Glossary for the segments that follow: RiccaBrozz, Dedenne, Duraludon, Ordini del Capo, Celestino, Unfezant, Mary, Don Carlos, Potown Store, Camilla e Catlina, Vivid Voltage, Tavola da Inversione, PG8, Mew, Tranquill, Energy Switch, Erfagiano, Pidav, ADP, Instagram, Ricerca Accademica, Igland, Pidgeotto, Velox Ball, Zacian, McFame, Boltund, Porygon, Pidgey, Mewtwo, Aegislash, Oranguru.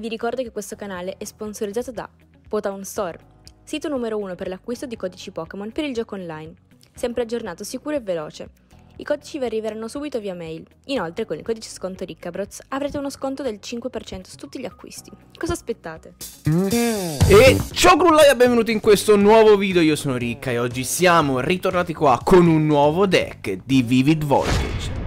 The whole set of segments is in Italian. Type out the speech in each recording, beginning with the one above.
Vi ricordo che questo canale è sponsorizzato da Potown Store, sito numero 1 per l'acquisto di codici Pokémon per il gioco online, sempre aggiornato, sicuro e veloce. I codici vi arriveranno subito via mail. Inoltre con il codice sconto RiccaBrozz avrete uno sconto del 5% su tutti gli acquisti. Cosa aspettate? E ciao grullai e benvenuti in questo nuovo video, io sono Ricca e oggi siamo ritornati qua con un nuovo deck di Vivid Voltage.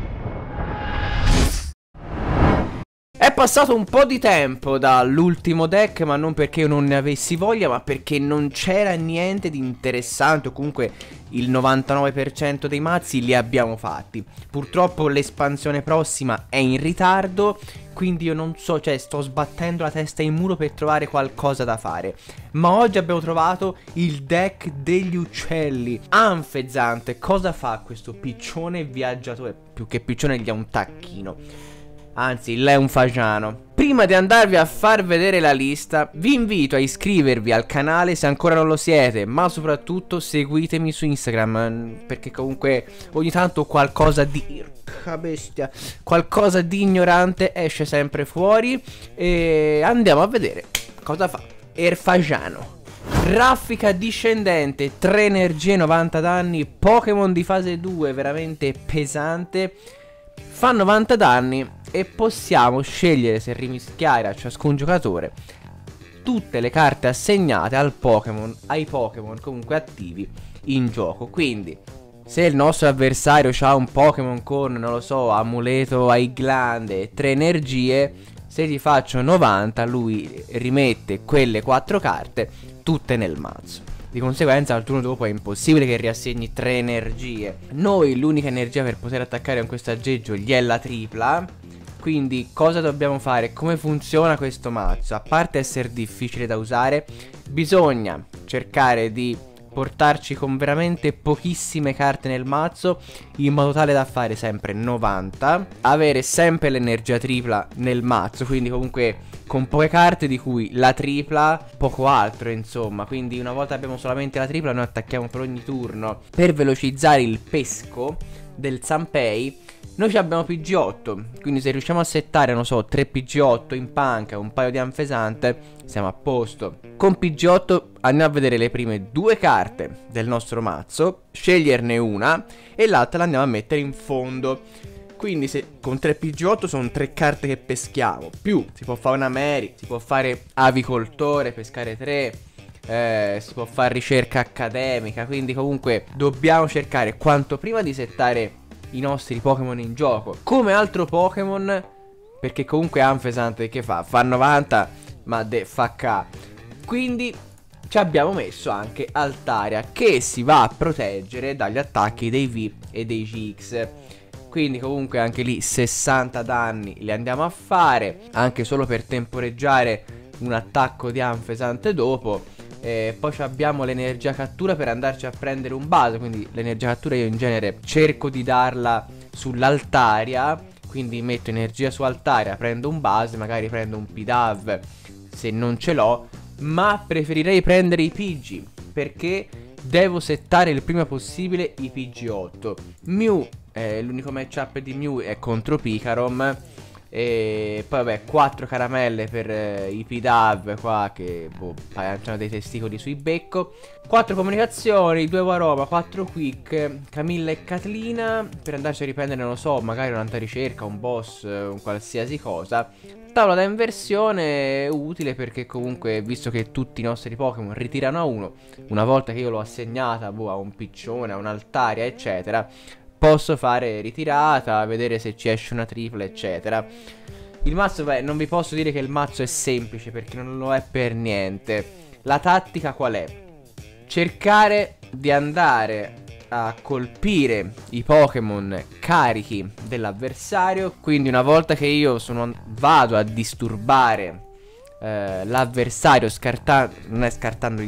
È passato un po' di tempo dall'ultimo deck, ma non perché io non ne avessi voglia, ma perché non c'era niente di interessante, o comunque il 99% dei mazzi li abbiamo fatti. Purtroppo l'espansione prossima è in ritardo, quindi io non so, cioè sto sbattendo la testa in muro per trovare qualcosa da fare. Ma oggi abbiamo trovato il deck degli uccelli, Unfezant. Cosa fa questo piccione viaggiatore? Più che piccione gli ha un tacchino. Anzi, lei è un fagiano. Prima di andarvi a far vedere la lista, vi invito a iscrivervi al canale se ancora non lo siete, ma soprattutto seguitemi su Instagram, perché comunque ogni tanto qualcosa di... bestia, qualcosa di ignorante esce sempre fuori. E andiamo a vedere cosa fa Erfagiano. Raffica discendente, 3 energie, 90 danni, Pokémon di fase 2, veramente pesante. Fa 90 danni e possiamo scegliere se rimischiare a ciascun giocatore tutte le carte assegnate al Pokémon, ai Pokémon comunque attivi in gioco. Quindi se il nostro avversario ha un Pokémon con, non lo so, amuleto a Igland e 3 energie, se gli faccio 90 lui rimette quelle 4 carte tutte nel mazzo. Di conseguenza al turno dopo è impossibile che riassegni 3 energie. Noi l'unica energia per poter attaccare con questo aggeggio gli è la tripla. Quindi cosa dobbiamo fare? Come funziona questo mazzo? A parte essere difficile da usare, bisogna cercare di portarci con veramente pochissime carte nel mazzo, in modo tale da fare sempre 90, avere sempre l'energia tripla nel mazzo, quindi comunque con poche carte di cui la tripla, poco altro insomma. Quindi una volta abbiamo solamente la tripla noi attacchiamo per ogni turno. Per velocizzare il pesco del Sampei noi ci abbiamo PG8, quindi se riusciamo a settare, non so, 3 PG8 in panca, un paio di Unfezant, siamo a posto. Con PG8 andiamo a vedere le prime 2 carte del nostro mazzo, sceglierne una e l'altra la andiamo a mettere in fondo. Quindi se con 3 PG8 sono 3 carte che peschiamo, più si può fare una Mary, si può fare avicoltore, pescare 3, si può fare ricerca accademica. Quindi comunque dobbiamo cercare quanto prima di settare i nostri Pokémon in gioco. Come altro Pokémon, perché comunque Unfezant che fa? Fa 90 ma fa K. Quindi ci abbiamo messo anche Altaria, che si va a proteggere dagli attacchi dei V e dei GX. Quindi comunque anche lì 60 danni li andiamo a fare, anche solo per temporeggiare un attacco di Unfezant dopo. Poi abbiamo l'energia cattura per andarci a prendere un base, quindi l'energia cattura io in genere cerco di darla sull'Altaria, quindi metto energia su Altaria, prendo un base, magari prendo un Pidav se non ce l'ho, ma preferirei prendere i Pigi perché devo settare il prima possibile i PG8. Mew, l'unico matchup di Mew è contro Pikarom. E poi vabbè, 4 caramelle per i Pidav qua che boh, hanno dei testicoli sui becco. 4 comunicazioni, 2 Waroma, 4 quick, Camilla e Catlina per andarci a riprendere, non lo so, magari un'altra ricerca, un boss, un qualsiasi cosa. Tavola da inversione utile perché comunque, visto che tutti i nostri Pokémon ritirano a uno, una volta che io l'ho assegnata boh, a un piccione, a un'Altaria eccetera, posso fare ritirata, vedere se ci esce una tripla eccetera. Il mazzo, beh, non vi posso dire che il mazzo è semplice perché non lo è per niente. La tattica qual è? Cercare di andare a colpire i Pokémon carichi dell'avversario. Quindi una volta che io vado a disturbare l'avversario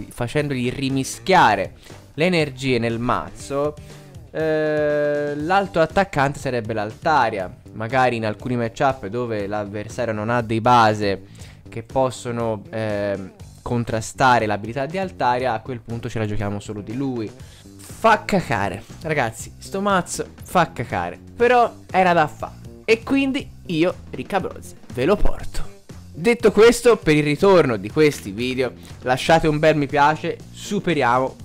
facendogli rimischiare le energie nel mazzo, l'altro attaccante sarebbe l'Altaria. Magari in alcuni matchup dove l'avversario non ha dei base che possono contrastare l'abilità di Altaria, a quel punto ce la giochiamo solo di lui. Fa cacare, ragazzi, sto mazzo fa cacare, però era da fa. E quindi io, RiccaBrozz, ve lo porto. Detto questo, per il ritorno di questi video lasciate un bel mi piace, superiamo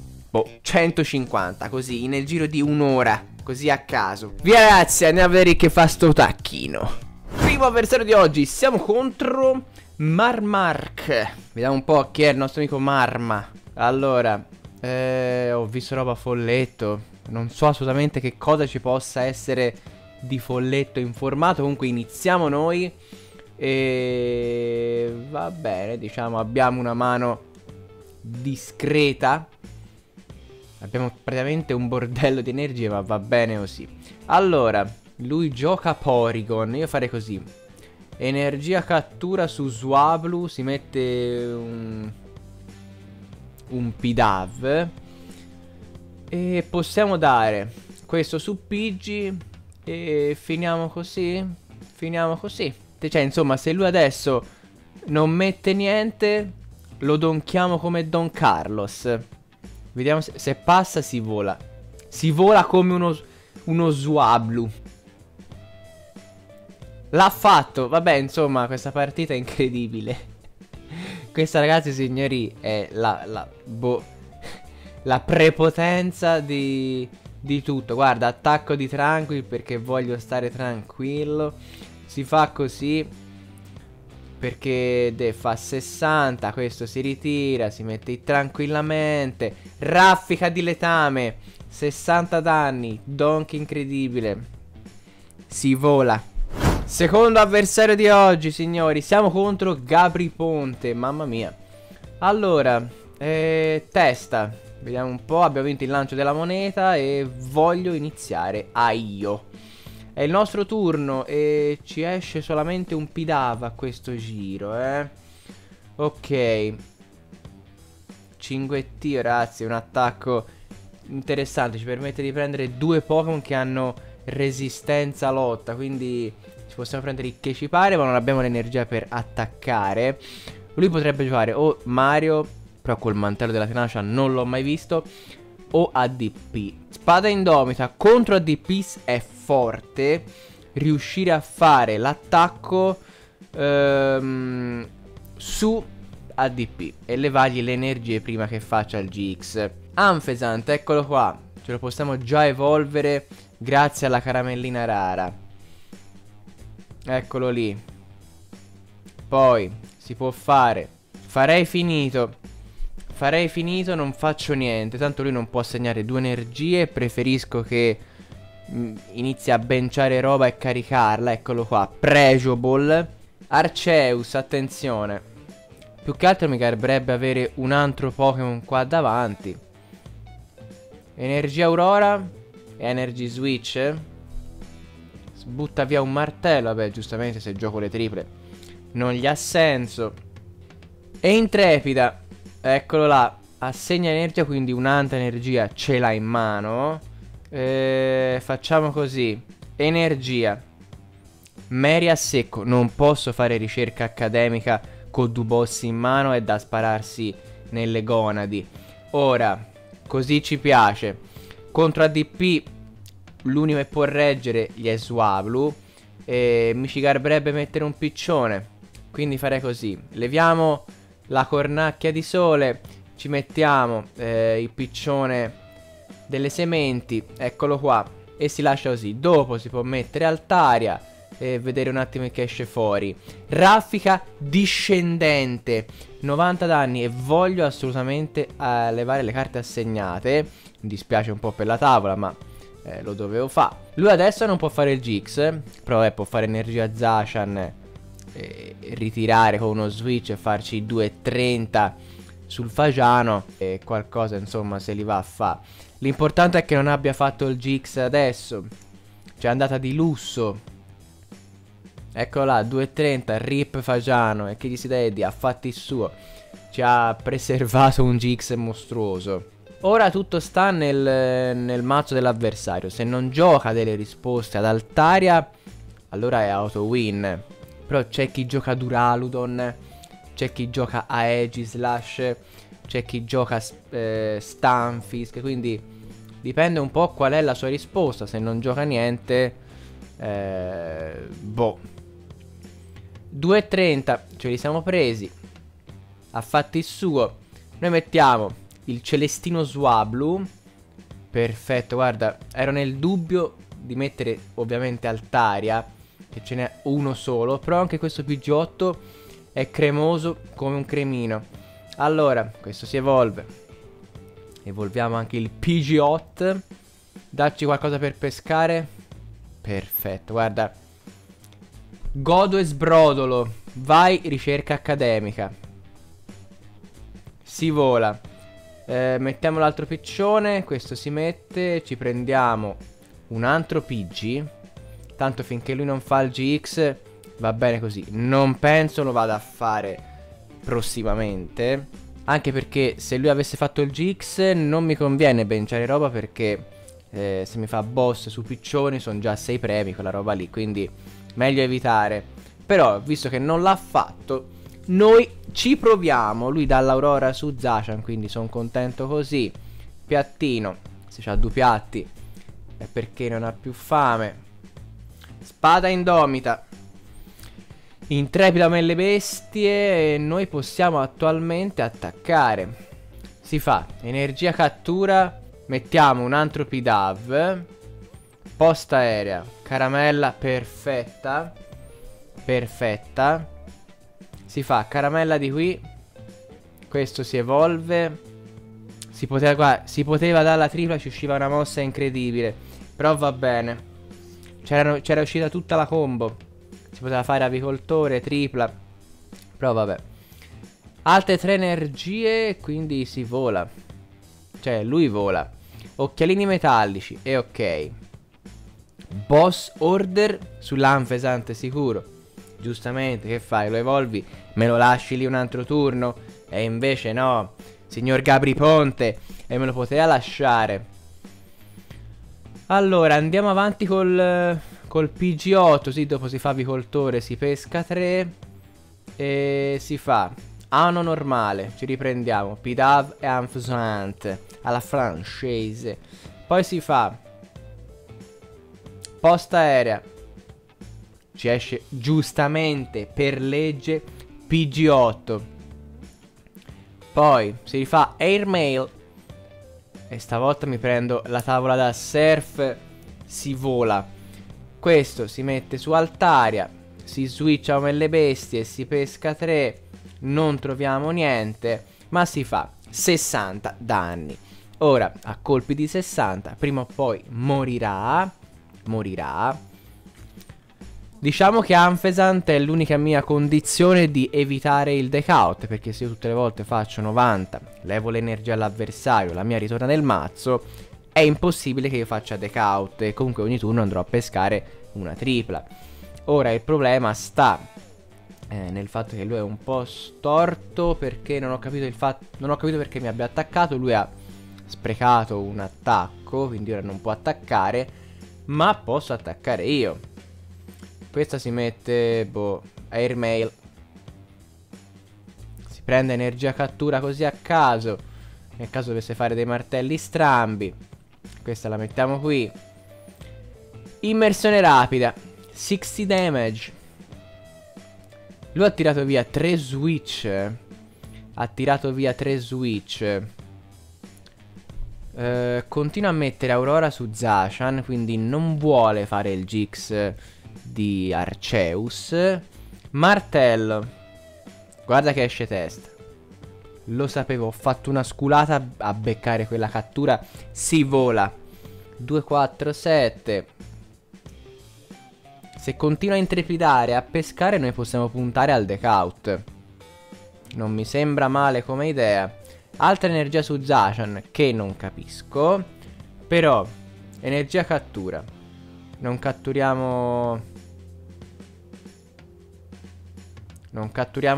150, così nel giro di un'ora, così a caso. Via ragazzi, andiamo a vedere che fa sto tacchino. Primo avversario di oggi, siamo contro Marmark. Vediamo un po' chi è il nostro amico Marma. Allora, ho visto roba folletto, non so assolutamente che cosa ci possa essere di folletto in formato. Comunque iniziamo noi e va bene, diciamo abbiamo una mano discreta. Abbiamo praticamente un bordello di energie, ma va bene così. Allora, lui gioca Porygon, io farei così. Energia cattura su Swablu, si mette un Pidav. E possiamo dare questo su Pigi e finiamo così. Finiamo così. Cioè, insomma, se lui adesso non mette niente, lo donchiamo come Don Carlos. Vediamo se passa, si vola. Si vola come uno Swablu. L'ha fatto. Vabbè, insomma, questa partita è incredibile. Questa, ragazzi e signori, è la prepotenza di tutto. Guarda, attacco di Tranquill perché voglio stare tranquillo. Si fa così perché fa 60, questo si ritira, si mette tranquillamente, raffica di letame, 60 danni, donk incredibile, si vola. Secondo avversario di oggi signori, siamo contro Gabri Ponte, mamma mia. Allora, testa, vediamo un po', abbiamo vinto il lancio della moneta e voglio iniziare a io. È il nostro turno e ci esce solamente un Pidav a questo giro, Ok. Cinguettio, ragazzi, un attacco interessante. Ci permette di prendere due Pokémon che hanno resistenza lotta, quindi ci possiamo prendere che ci pare, ma non abbiamo l'energia per attaccare. Lui potrebbe giocare o Mario, però col mantello della tenacia non l'ho mai visto, o ADP. Spada indomita contro ADP è forte. Riuscire a fare l'attacco su ADP e levargli le energie prima che faccia il GX. Unfezant, eccolo qua. Ce lo possiamo già evolvere grazie alla caramellina rara. Eccolo lì. Poi si può fare. Farei finito, non faccio niente. Tanto lui non può segnare due energie. Preferisco che inizi a benciare roba e caricarla. Eccolo qua, Pregioball. Arceus, attenzione. Più che altro mi garberebbe avere un altro Pokémon qua davanti. Energia Aurora, Energy Switch. Sbutta via un martello. Vabbè, giustamente se gioco le triple non gli ha senso. E intrepida, eccolo là, assegna energia, quindi un'altra energia ce l'ha in mano. Facciamo così. Energia Mary a secco. Non posso fare ricerca accademica con due boss in mano, è da spararsi nelle gonadi. Ora, così ci piace. Contro ADP l'unico che può reggere gli è Swablu. Mi ci garberebbe mettere un piccione, quindi farei così. Leviamo la cornacchia di sole, ci mettiamo il piccione delle sementi, eccolo qua, e si lascia così. Dopo si può mettere Altaria e vedere un attimo che esce fuori. Raffica discendente, 90 danni, e voglio assolutamente levare le carte assegnate. Mi dispiace un po' per la tavola, ma lo dovevo fare. Lui adesso non può fare il GX, però può fare energia Zacian, ritirare con uno switch e farci 2,30 sul Fagiano e qualcosa, insomma, se li va a fa. L'importante è che non abbia fatto il GX adesso, cioè è andata di lusso. Ecco là, 2,30, rip Fagiano, e che gli si dedi, ha fatto il suo, ci ha preservato un GX mostruoso. Ora tutto sta nel mazzo dell'avversario. Se non gioca delle risposte ad Altaria, allora è auto win. Però c'è chi gioca Duraludon, c'è chi gioca Aegislash, c'è chi gioca Stunfisk, quindi dipende un po' qual è la sua risposta. Se non gioca niente, 2,30. Ce li siamo presi. Ha fatto il suo. Noi mettiamo il Celestino Swablu. Perfetto, guarda, ero nel dubbio di mettere ovviamente Altaria, che ce n'è uno solo. Però anche questo PG8 è cremoso come un cremino. Allora, questo si evolve. Evolviamo anche il PG8. Dacci qualcosa per pescare. Perfetto, guarda. Godo e sbrodolo. Vai, ricerca accademica. Si vola. Mettiamo l'altro piccione. Questo si mette. Ci prendiamo un altro Pidgey. Tanto finché lui non fa il GX va bene così. Non penso lo vada a fare prossimamente, anche perché se lui avesse fatto il GX non mi conviene benciare roba, perché se mi fa boss su piccioni sono già 6 premi quella roba lì, quindi meglio evitare. Però visto che non l'ha fatto, noi ci proviamo. Lui dà l'Aurora su Zacian, quindi sono contento così. Piattino, se c'ha due piatti è perché non ha più fame. Spada indomita, intrepida come le bestie. E noi possiamo attualmente attaccare. Si fa energia cattura. Mettiamo un altro Pidav. Posta aerea, caramella perfetta. Perfetta. Si fa caramella di qui. Questo si evolve. Si poteva dalla tripla, ci usciva una mossa incredibile. Però va bene. C'era uscita tutta la combo. Si poteva fare avicoltore, tripla. Però vabbè. Altre 3 energie. Quindi si vola. Cioè lui vola. Occhialini metallici. E ok. Boss order sull'Unfezant sicuro. Giustamente, che fai? Lo evolvi? Me lo lasci lì un altro turno? E invece no, signor Gabri Ponte, e me lo poteva lasciare. Allora andiamo avanti col PG8. Sì, dopo si fa avicoltore, si pesca 3 e si fa anno normale. Ci riprendiamo Pidav e Unfezant alla francese. Poi si fa posta aerea. Ci esce giustamente per legge PG8. Poi si rifà airmail. E stavolta mi prendo la tavola da surf. Si vola. Questo si mette su Altaria. Si switcha come le bestie. Si pesca 3. Non troviamo niente. Ma si fa 60 danni. Ora a colpi di 60 prima o poi morirà. Morirà. Diciamo che Unfezant è l'unica mia condizione di evitare il decaut, perché se io tutte le volte faccio 90, levo l'energia all'avversario, la mia ritorna nel mazzo, è impossibile che io faccia decaut e comunque ogni turno andrò a pescare una tripla. Ora il problema sta nel fatto che lui è un po' storto, perché non ho capito perché mi abbia attaccato. Lui ha sprecato un attacco, quindi ora non può attaccare, ma posso attaccare io. Questa si mette, boh, airmail. Si prende energia cattura così a caso, nel caso dovesse fare dei martelli strambi. Questa la mettiamo qui. Immersione rapida, 60 damage. Lui ha tirato via 3 switch. Ha tirato via 3 switch. Continua a mettere Aurora su Zacian, quindi non vuole fare il GX di Arceus. Martello. Guarda che esce testa. Lo sapevo, ho fatto una sculata a beccare quella cattura. Si vola. 2, 4, 7. Se continua a intrepidare, a pescare, noi possiamo puntare al decaut. Non mi sembra male come idea. Altra energia su Zacian, che non capisco. Però energia cattura. Non catturiamo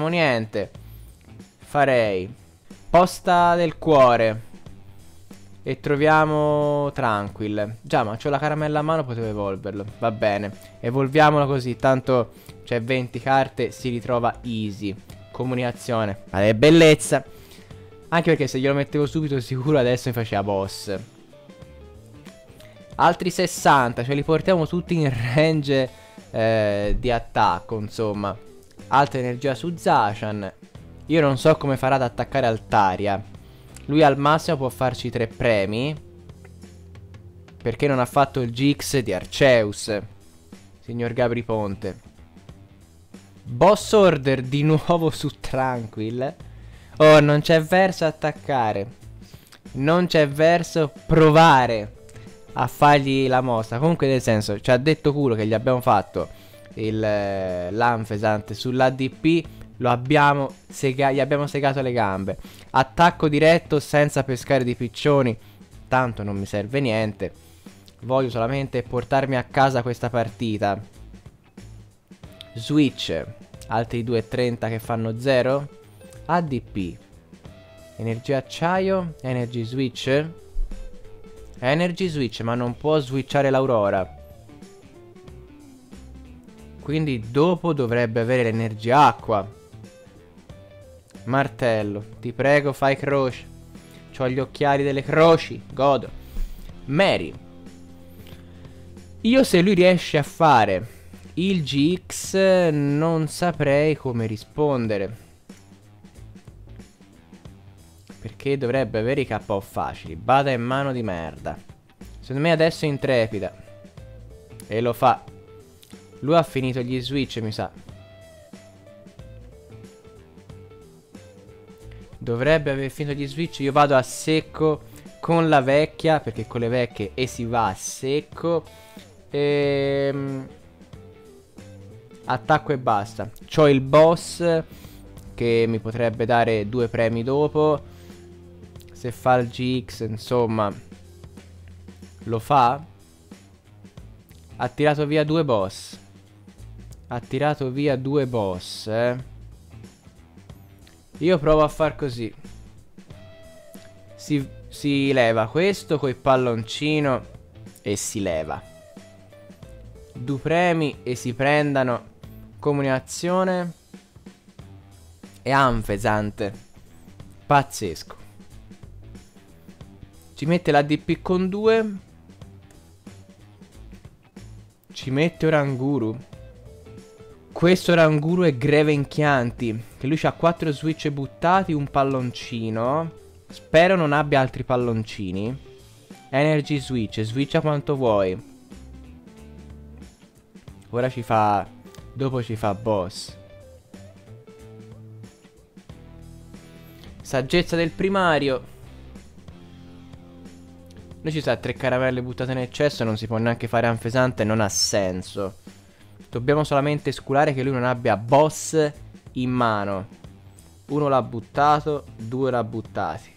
niente. Farei posta del cuore. E troviamo Tranquill. Già, ma c'ho la caramella a mano, potevo evolverlo. Va bene, evolviamolo così. Tanto c'è 20 carte, si ritrova easy. Comunicazione. Ma è bellezza. Anche perché se glielo mettevo subito sicuro adesso mi faceva boss. Altri 60, cioè li portiamo tutti in range di attacco, insomma. Alta energia su Zacian. Io non so come farà ad attaccare Altaria. Lui al massimo può farci 3 premi, perché non ha fatto il GX di Arceus, signor Gabri Ponte. Boss order di nuovo su Tranquill. Oh, non c'è verso attaccare, non c'è verso provare a fargli la mossa. Comunque, nel senso, ci ha detto culo che gli abbiamo fatto l'Unfezant sull'ADP. Gli abbiamo segato le gambe. Attacco diretto senza pescare di piccioni, tanto non mi serve niente. Voglio solamente portarmi a casa questa partita. Switch, altri 2,30 che fanno 0. ADP, energia acciaio, energy switch. Energy switch, ma non può switchare l'Aurora. Quindi dopo dovrebbe avere l'energia acqua. Martello, ti prego fai croce. C'ho gli occhiali delle croci, godo. Mary. Io se lui riesce a fare il GX non saprei come rispondere, perché dovrebbe avere i KO facili. Bada in mano di merda. Secondo me adesso è intrepida e lo fa. Lui ha finito gli switch, mi sa. Dovrebbe aver finito gli switch. Io vado a secco con la vecchia, perché con le vecchie si va a secco. Attacco e basta. C'ho il boss che mi potrebbe dare 2 premi dopo. Se fa il GX, insomma, lo fa. Ha tirato via 2 boss. Ha tirato via 2 boss, eh. Io provo a far così. Si leva questo col palloncino e si leva. 2 premi e si prendano comunicazione e Unfezant. Pazzesco. Ci mette l'ADP con 2. Ci mette Oranguru. Questo Oranguru è greve in chianti, che lui ha 4 switch buttati, un palloncino. Spero non abbia altri palloncini. Energy switch, switcha quanto vuoi. Ora ci fa... dopo ci fa boss. Saggezza del primario. Noi ci sta 3 caramelle buttate in eccesso. Non si può neanche fare Unfezant, non ha senso. Dobbiamo solamente sculare che lui non abbia boss in mano. 1 l'ha buttato, 2 l'ha buttati.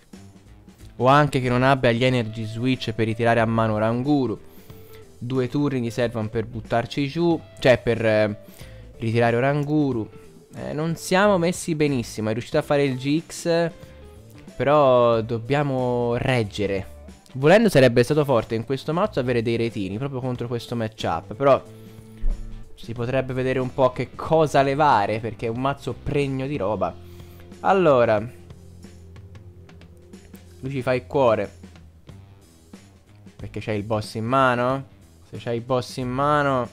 O anche che non abbia gli energy switch per ritirare a mano Oranguru. 2 turni gli servono per buttarci giù, cioè per ritirare Oranguru. Non siamo messi benissimo. È riuscito a fare il GX, però dobbiamo reggere. Volendo sarebbe stato forte in questo mazzo avere dei retini proprio contro questo matchup, però si potrebbe vedere un po' che cosa levare, perché è un mazzo pregno di roba. Allora, lui ci fa il cuore, perché c'hai il boss in mano. Se c'hai il boss in mano,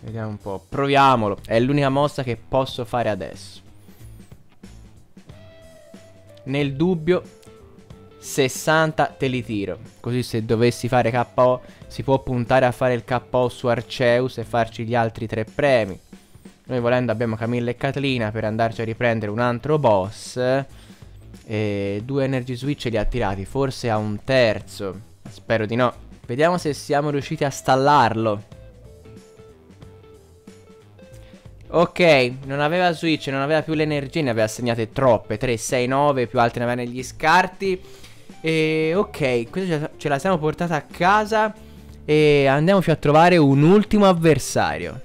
vediamo un po', proviamolo. È l'unica mossa che posso fare adesso. Nel dubbio 60 te li tiro, così se dovessi fare KO si può puntare a fare il KO su Arceus e farci gli altri 3 premi. Noi volendo abbiamo Camilla e Catlina per andarci a riprendere un altro boss. E 2 energy switch li ha tirati, forse a un terzo. Spero di no. Vediamo se siamo riusciti a stallarlo. Ok, non aveva switch, non aveva più le energie, ne aveva assegnate troppe, 3, 6, 9, più altre ne aveva negli scarti. E ok, questo ce la siamo portata a casa. E andiamoci a trovare un ultimo avversario.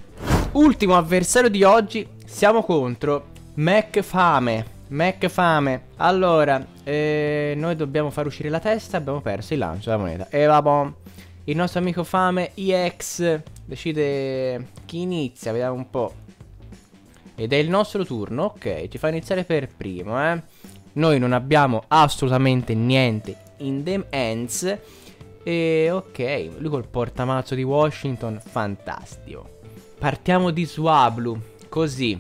Ultimo avversario di oggi. Siamo contro McFame. McFame. Allora, noi dobbiamo far uscire la testa. Abbiamo perso il lancio della moneta. E vabbè, il nostro amico Fame EX decide chi inizia. Vediamo un po'. Ed è il nostro turno. Ok, ci fa iniziare per primo, eh. Noi non abbiamo assolutamente niente in them hands. E ok, lui col portamazzo di Washington, fantastico. Partiamo di Swablu, così.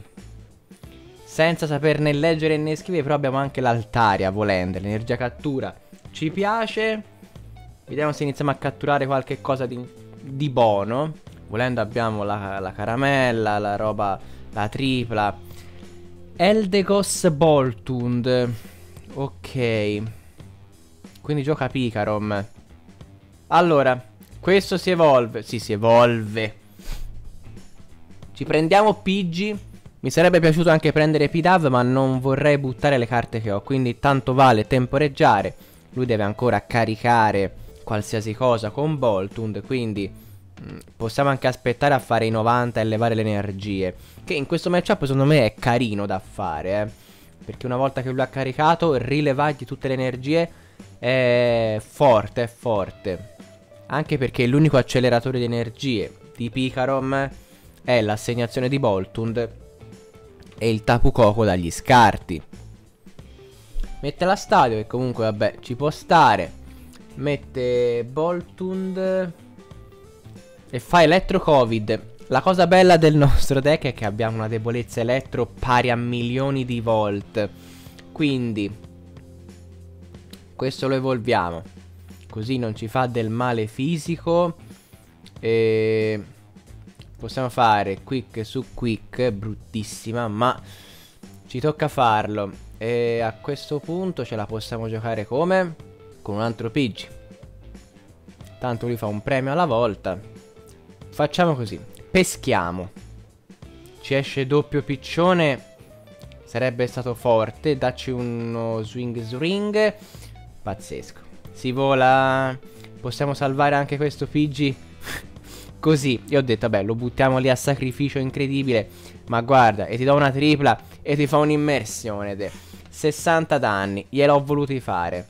senza saper né leggere né scrivere. Però abbiamo anche l'Altaria, volendo, l'energia cattura ci piace. Vediamo se iniziamo a catturare qualche cosa di buono. Volendo abbiamo la caramella, la roba, la tripla Eldegos Boltund. Ok, quindi gioca Pikarom. Allora, questo si evolve. Sì, si evolve. Ci prendiamo Pidgey. Mi sarebbe piaciuto anche prendere Pidav, ma non vorrei buttare le carte che ho, quindi tanto vale temporeggiare. Lui deve ancora caricare qualsiasi cosa con Boltund, quindi possiamo anche aspettare a fare i 90 e levare le energie, che in questo matchup secondo me è carino da fare, perché una volta che lui ha caricato, rilevargli tutte le energie è forte, è forte. Anche perché è l'unico acceleratore di energie di Pikarom è l'assegnazione di Boltund e il Tapu Koko dagli scarti. Mette la stadio, che comunque vabbè ci può stare. Mette Boltund e fa Elettro Covid. La cosa bella del nostro deck è che abbiamo una debolezza elettro pari a milioni di volt, quindi questo lo evolviamo, così non ci fa del male fisico. E possiamo fare quick su quick, bruttissima, ma ci tocca farlo. E a questo punto ce la possiamo giocare come? Con un altro Pidgey. Tanto lui fa un premio alla volta. Facciamo così, peschiamo. Ci esce doppio piccione, sarebbe stato forte. Dacci uno swing swing, pazzesco. Si vola. Possiamo salvare anche questo Pidgey. Così, io ho detto, vabbè, lo buttiamo lì a sacrificio incredibile. Ma guarda, e ti do una tripla e ti fa un'immersione. 60 danni, gliel'ho voluti fare.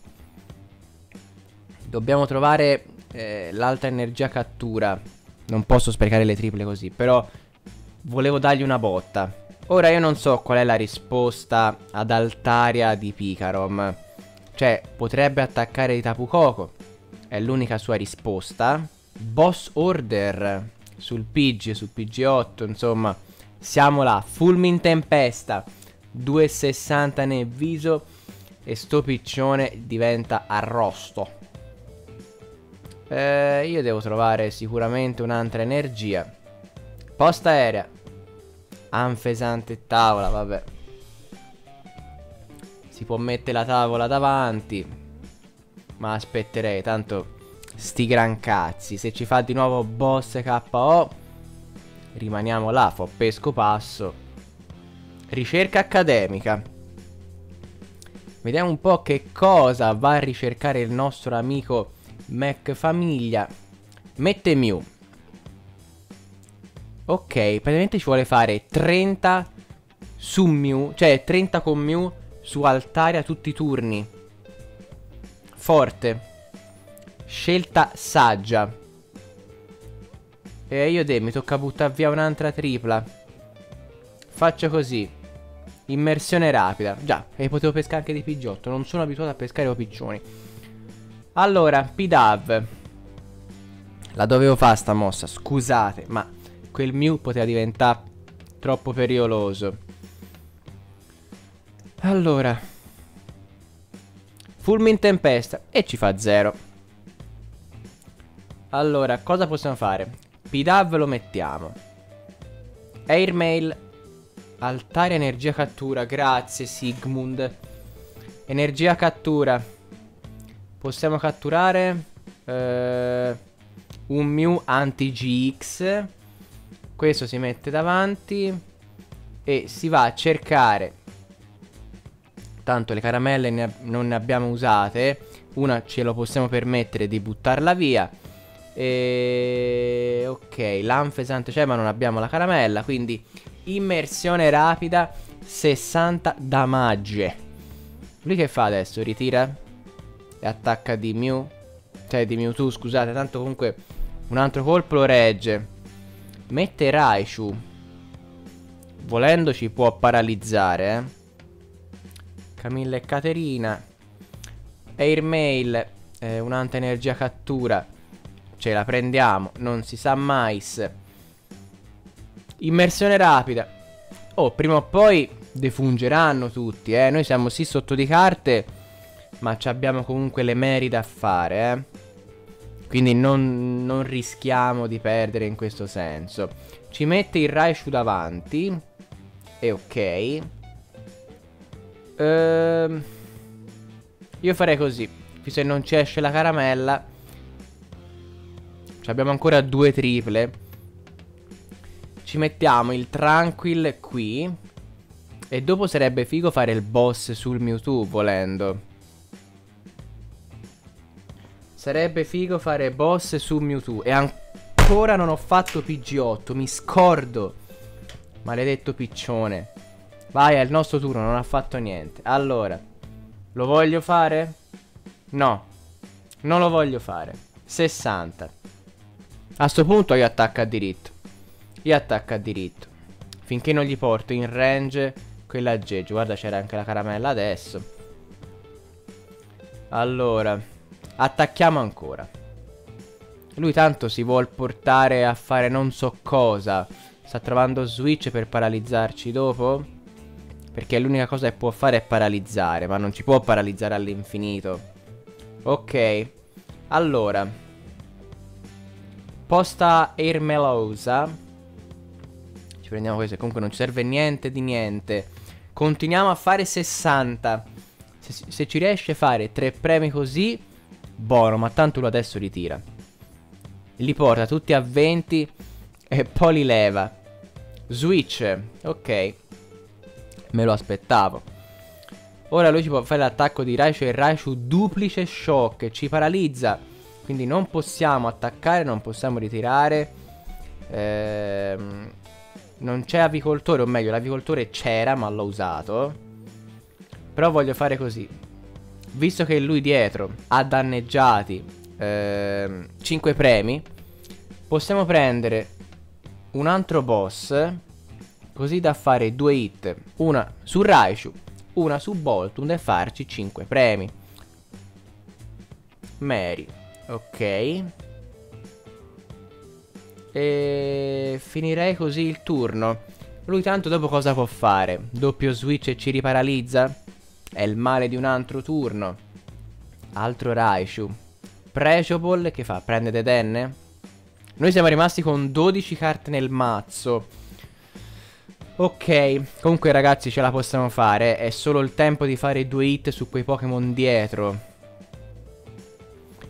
Dobbiamo trovare l'alta energia cattura. Non posso sprecare le triple così, però volevo dargli una botta. Ora io non so qual è la risposta ad Altaria di Pikarom. Cioè, potrebbe attaccare di Tapu Koko, è l'unica sua risposta. Boss Order sul Pidgey, sul PG8, insomma, siamo là. Fulmin Tempesta, 2,60 nel viso e sto piccione diventa arrosto. Io devo trovare sicuramente un'altra energia. Posta aerea, Unfezant e tavola, vabbè. Si può mettere la tavola davanti, ma aspetterei, tanto sti gran cazzi. Se ci fa di nuovo boss KO, rimaniamo là. Foppesco passo. Ricerca accademica. Vediamo un po' che cosa va a ricercare il nostro amico Mac Famiglia. Mette Mew. Ok, praticamente ci vuole fare 30 su Mew, cioè 30 con Mew su Altaria tutti i turni. Forte. Scelta saggia. E io mi tocca buttare via un'altra tripla. Faccio così, immersione rapida. Già, e potevo pescare anche di Pidgeotto. Non sono abituato a pescare o piccioni. Allora, Pidav. La dovevo fare sta mossa, scusate, ma quel Mew poteva diventare troppo pericoloso. Allora, Fulmin Tempesta e ci fa 0. Allora, cosa possiamo fare? Pidav lo mettiamo. Airmail. Altaria energia cattura. Grazie Sigmund. Energia cattura. Possiamo catturare un Mew anti-GX. Questo si mette davanti e si va a cercare. Tanto le caramelle non ne abbiamo usate. Una ce lo possiamo permettere di buttarla via. Ok, l'Unfezant c'è, ma non abbiamo la caramella, quindi immersione rapida, 60 damage. Lui che fa adesso? Ritira e attacca di Mew, cioè di Mewtwo, scusate. Tanto comunque un altro colpo lo regge. Mette Raichu. Volendo ci può paralizzare, Camilla e Caterina. Airmail, un'altra energia cattura. Ce la prendiamo, non si sa mai. Immersione rapida. Oh, prima o poi defungeranno tutti, eh. Noi siamo sì sotto di carte, ma abbiamo comunque le Mary da fare, eh. Quindi non rischiamo di perdere in questo senso. Ci mette il Raichu davanti. E ok. Io farei così. Se non ci esce la caramella, abbiamo ancora due triple. Ci mettiamo il Tranquill qui. E dopo sarebbe figo fare il boss sul Mewtwo, volendo. Sarebbe figo fare boss su Mewtwo. E ancora non ho fatto PG8, mi scordo. Maledetto piccione. Vai, è il nostro turno, non ha fatto niente. Allora, lo voglio fare? No, non lo voglio fare. 60. A sto punto io attacco a diritto. Io attacco a diritto. Finché non gli porto in range quell'aggeggio. Guarda, c'era anche la caramella adesso. Allora, attacchiamo ancora. Lui tanto si vuol portare a fare non so cosa. Sta trovando switch per paralizzarci dopo, perché l'unica cosa che può fare è paralizzare, ma non ci può paralizzare all'infinito. Ok. Allora, posta ermelosa. Ci prendiamo questo. Comunque non ci serve niente di niente. Continuiamo a fare 60. Se ci riesce a fare 3 premi così, buono, ma tanto lui adesso li tira. Li porta tutti a 20 e poi li leva. Switch, ok. Me lo aspettavo. Ora lui ci può fare l'attacco di Raichu e Raichu duplice shock, ci paralizza. Quindi non possiamo attaccare, non possiamo ritirare. Non c'è avicoltore, o meglio l'avicoltore c'era ma l'ho usato. Però voglio fare così. Visto che lui dietro ha danneggiati 5 premi, possiamo prendere un altro boss, così da fare 2 hit, una su Raichu, una su Boltund, e farci 5 premi. Mary, ok. E finirei così il turno. Lui tanto dopo cosa può fare? Doppio switch e ci riparalizza? È il male di un altro turno. Altro Raichu. Pregioball che fa? Prende Dedenne? Noi siamo rimasti con 12 carte nel mazzo. Ok. Comunque ragazzi, ce la possiamo fare. È solo il tempo di fare 2 hit su quei Pokémon dietro.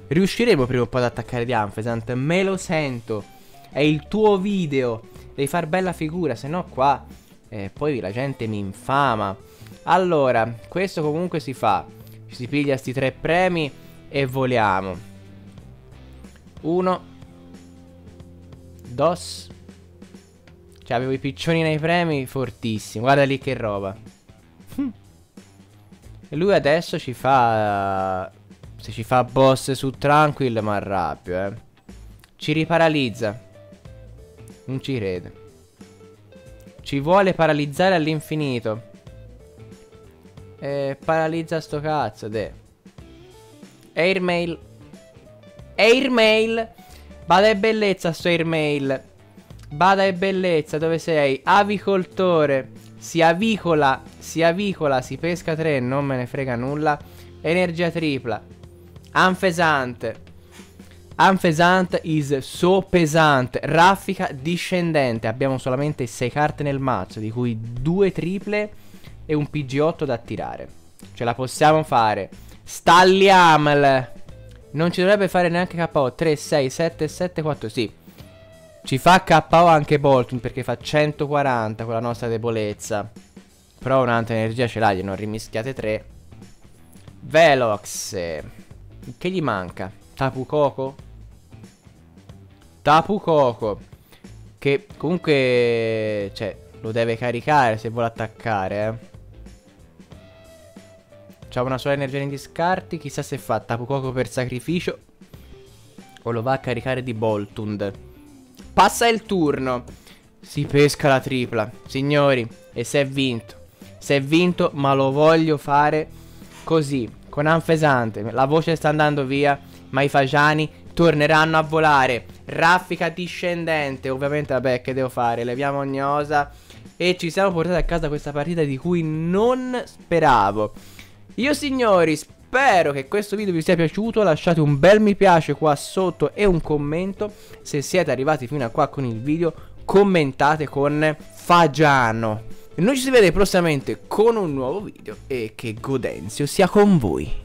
Riusciremo prima o poi ad attaccare di Unfezant. Me lo sento. È il tuo video. Devi far bella figura, se no qua poi la gente mi infama. Allora, questo comunque si fa. Ci si piglia sti 3 premi e voliamo. 1 2. Cioè, avevo i piccioni nei premi fortissimi. Guarda lì che roba. E lui adesso ci fa... Se ci fa boss su Tranquill mi arrabbio, eh. Ci riparalizza. Non ci crede. Ci vuole paralizzare all'infinito. Paralizza sto cazzo, de. Airmail. Airmail. Bada e bellezza sto airmail. Bada e bellezza, dove sei? Avicoltore. Si avicola. Si avicola. Si pesca 3. Non me ne frega nulla. Energia tripla. Unfezant. Unfezant is so pesante. Raffica discendente. Abbiamo solamente 6 carte nel mazzo, di cui 2 triple e un PG8 da tirare. Ce la possiamo fare. Stalliamel. Non ci dovrebbe fare neanche KO. 3, 6, 7, 7, 4. Sì. Ci fa KO anche Boltund, perché fa 140 con la nostra debolezza. Però un'altra energia ce l'ha. Non rimischiate 3. Velox. Che gli manca? Tapu Koko. Tapu Koko, che comunque, cioè, lo deve caricare se vuole attaccare, eh. C'ha una sola energia negli scarti. Chissà se fa Tapu Koko per sacrificio o lo va a caricare di Boltund. Passa il turno. Si pesca la tripla, signori. E si è vinto. Si è vinto, ma lo voglio fare così, con Unfezant. La voce sta andando via, ma i fagiani torneranno a volare. Raffica discendente. Ovviamente, vabbè, che devo fare? Leviamo ogni osa. e ci siamo portati a casa questa partita di cui non speravo. Io signori spero che questo video vi sia piaciuto, lasciate un bel mi piace qua sotto e un commento. Se siete arrivati fino a qua con il video, commentate con Fagiano. Noi ci si vede prossimamente con un nuovo video e che Godenzio sia con voi.